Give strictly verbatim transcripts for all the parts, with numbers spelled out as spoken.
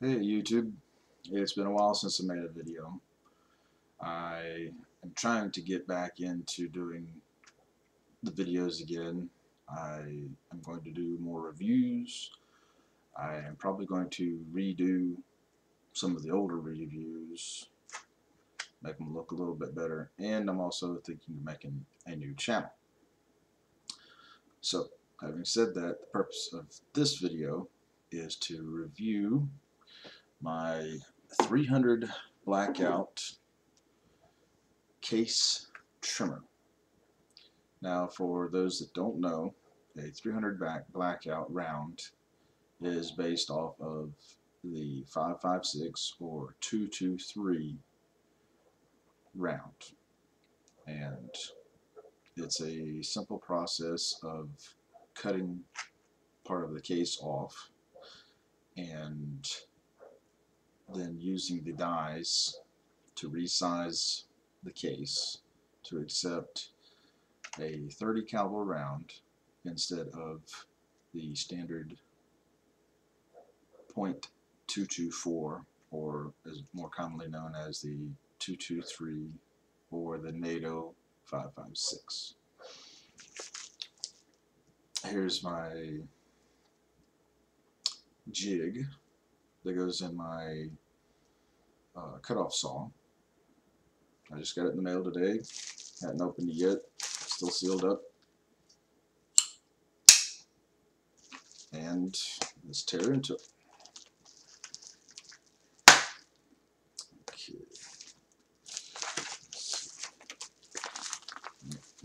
Hey YouTube, it's been a while since I made a video. I am trying to get back into doing the videos again. I am going to do more reviews. I am probably going to redo some of the older reviews, make them look a little bit better, and I'm also thinking of making a new channel. So, having said that, the purpose of this video is to review my three hundred Blackout case trimmer. Now, for those that don't know, a three hundred back Blackout round is based off of the five five six or two two three round, and it's a simple process of cutting part of the case off and then using the dies to resize the case to accept a thirty caliber round instead of the standard point two two four, or as more commonly known as the two two three or the NATO five five six. Here's my jig that goes in my uh, cutoff saw. I just got it in the mail today. Hadn't opened it yet. Still sealed up. And let's tear into it.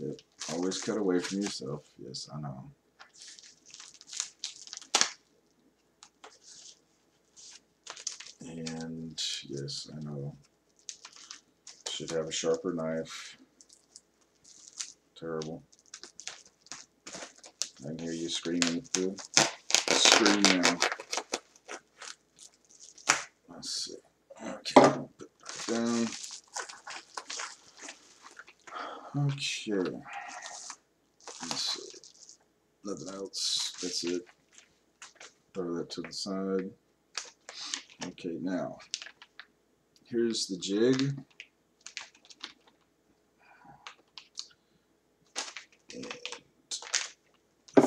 Okay. Always cut away from yourself. Yes, I know. And yes, I know. Should have a sharper knife. Terrible. I can hear you screaming too. Scream now. Let's see. Okay, I'll put that down. Okay. Let's see. Nothing else. That's it. Throw that to the side. Okay, now here's the jig.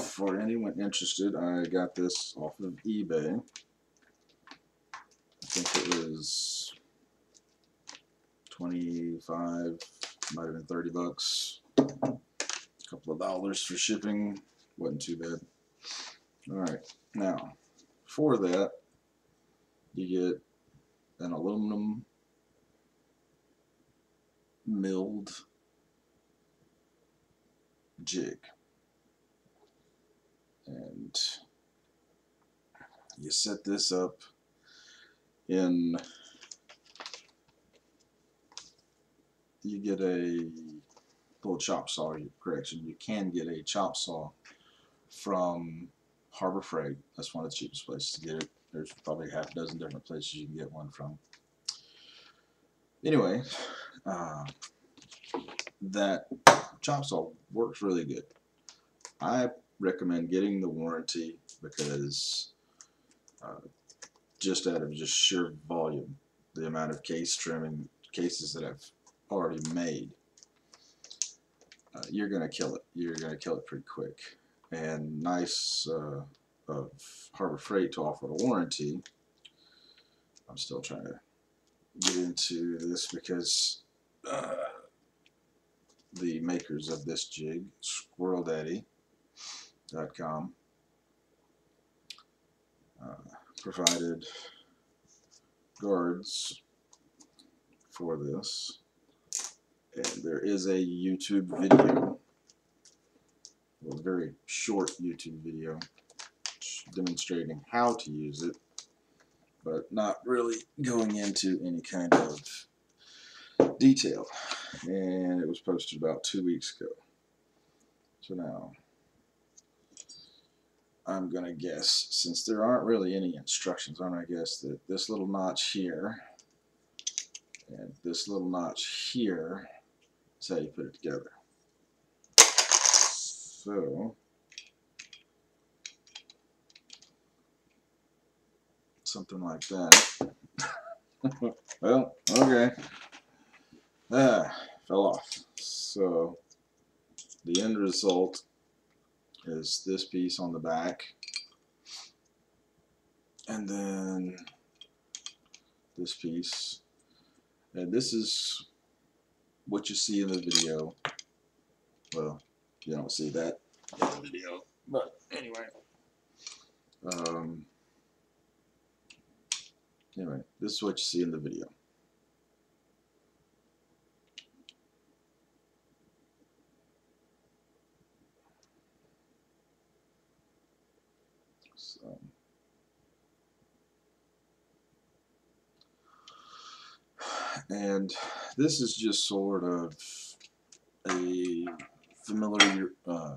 For anyone interested, I got this off of eBay. I think it was twenty-five, might have been thirty bucks. A couple of dollars for shipping. Wasn't too bad. Alright, now for that you get an aluminum milled jig. And you set this up in, you get a little chop saw, correction, you can get a chop saw from Harbor Freight. That's one of the cheapest places to get it. There's probably half a dozen different places you can get one from. Anyway, uh, that chop saw works really good. I recommend getting the warranty because uh, just out of just sheer volume, the amount of case trimming cases that I've already made, uh, you're gonna kill it. You're gonna kill it pretty quick. And nice uh, of Harbor Freight to offer a warranty. I'm still trying to get into this because uh, the makers of this jig, Squirrel Daddy dot com, uh, provided guards for this, and there is a YouTube video, well, a very short YouTube video demonstrating how to use it, but not really going into any kind of detail, and it was posted about two weeks ago. So now I'm gonna guess, since there aren't really any instructions, I'm gonna guess that this little notch here and this little notch here is how you put it together. So something like that. Well, okay. Ah, fell off. So the end result is this piece on the back, and then this piece, and this is what you see in the video. Well, you don't see that in the video, but anyway, um, anyway, this is what you see in the video. So, and this is just sort of a familiar uh,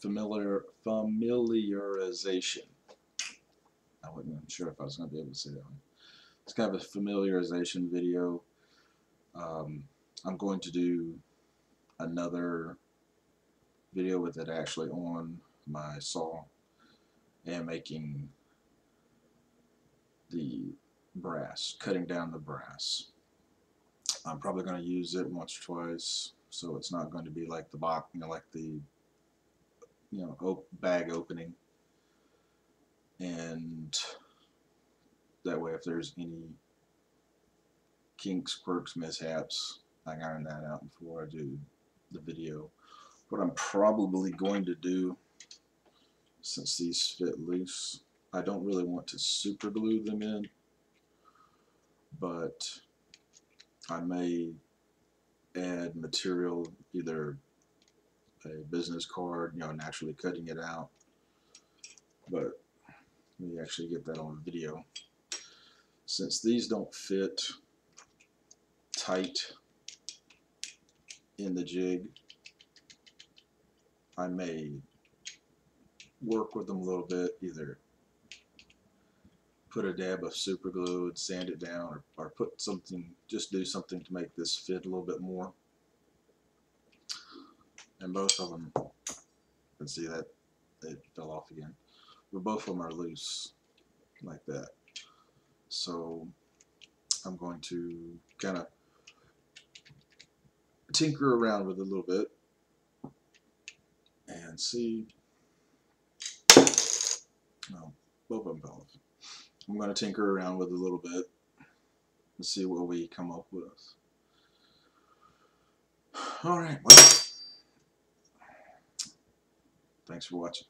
familiar familiarization. I wasn't sure if I was going to be able to say that one. It's kind of a familiarization video. Um, I'm going to do another video with it actually on my saw and making the brass, cutting down the brass. I'm probably going to use it once or twice, so it's not going to be like the box, you know, like the you know op bag opening. And that way, if there's any kinks, quirks, mishaps, I can iron that out before I do the video. What I'm probably going to do, since these fit loose, I don't really want to super glue them in, but I may add material, either a business card, you know, naturally cutting it out, but let me actually get that on video. Since these don't fit tight in the jig, I may work with them a little bit, either put a dab of super glue and sand it down, or, or put something, just do something to make this fit a little bit more. And both of them, you can see that it fell off again. But both of them are loose like that. So I'm going to kind of tinker around with it a little bit and see. No, both of them fell off. I'm going to tinker around with it a little bit and see what we come up with. Alright, well, thanks for watching.